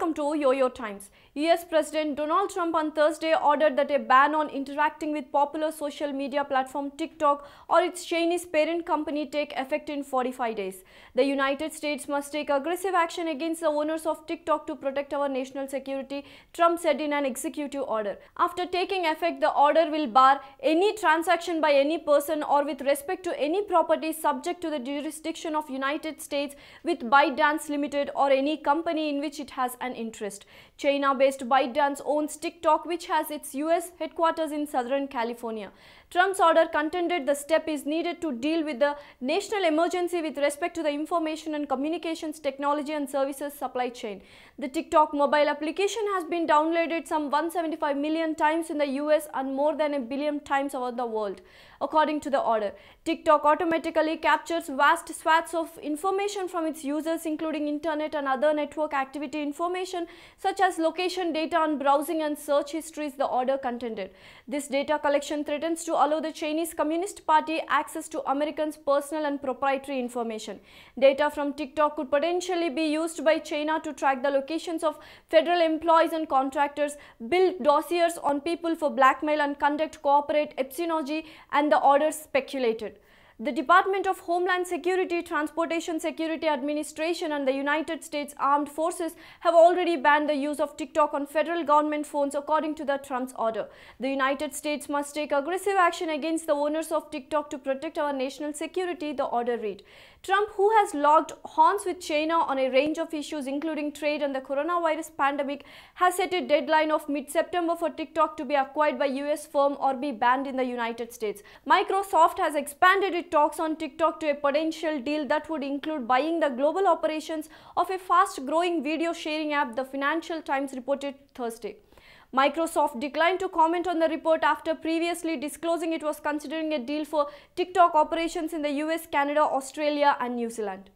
Welcome to YoYo Times. US President Donald Trump on Thursday ordered that a ban on interacting with popular social media platform TikTok or its Chinese parent company take effect in 45 days. The United States must take aggressive action against the owners of TikTok to protect our national security, Trump said in an executive order. After taking effect, the order will bar any transaction by any person or with respect to any property subject to the jurisdiction of United States with ByteDance Limited or any company in which it has an interest. China-based ByteDance owns TikTok, which has its US headquarters in Southern California. Trump's order contended the step is needed to deal with the national emergency with respect to the information and communications technology and services supply chain. The TikTok mobile application has been downloaded some 175 million times in the US and more than a billion times around the world. According to the order, TikTok automatically captures vast swaths of information from its users, including internet and other network activity information such as location data on browsing and search histories, the order contended. This data collection threatens to allow the Chinese Communist Party access to Americans' personal and proprietary information. Data from TikTok could potentially be used by China to track the locations of federal employees and contractors, build dossiers on people for blackmail and conduct corporate espionage, and the order speculated. The Department of Homeland Security, Transportation Security Administration and the United States Armed Forces have already banned the use of TikTok on federal government phones according to the Trump's order. The United States must take aggressive action against the owners of TikTok to protect our national security, the order read. Trump, who has locked horns with China on a range of issues including trade and the coronavirus pandemic, has set a deadline of mid-September for TikTok to be acquired by US firm or be banned in the United States. Microsoft has expanded its talks on TikTok to a potential deal that would include buying the global operations of a fast-growing video sharing app, the Financial Times reported Thursday. Microsoft declined to comment on the report after previously disclosing it was considering a deal for TikTok operations in the US, Canada, Australia, and New Zealand.